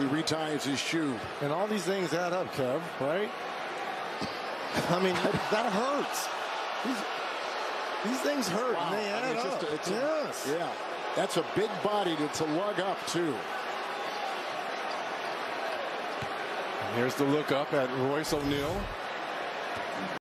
he reties his shoe. And all these things add up, Kev, right? I mean, that hurts. These things hurt, wow. And they add up. Yeah, that's a big body to lug up, too. And here's the look up at Royce O'Neal.